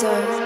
Wiser.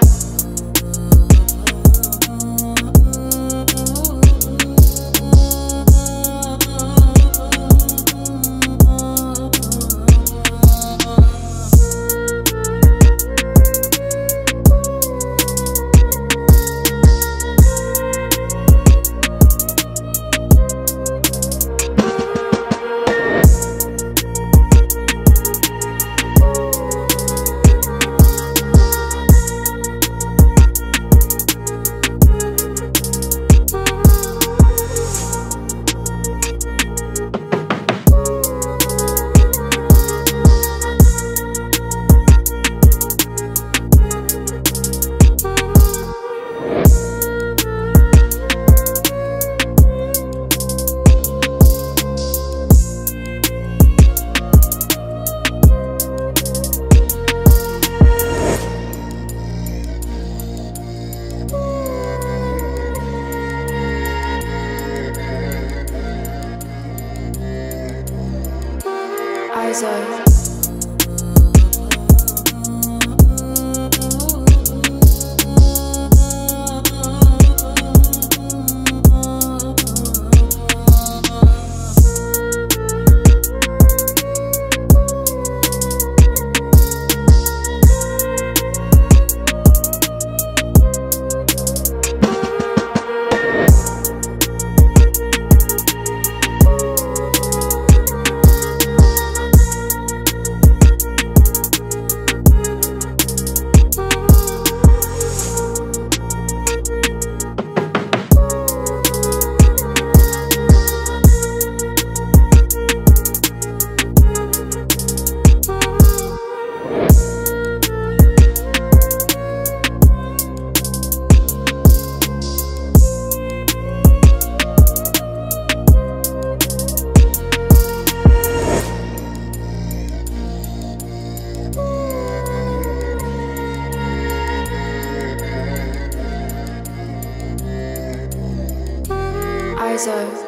So so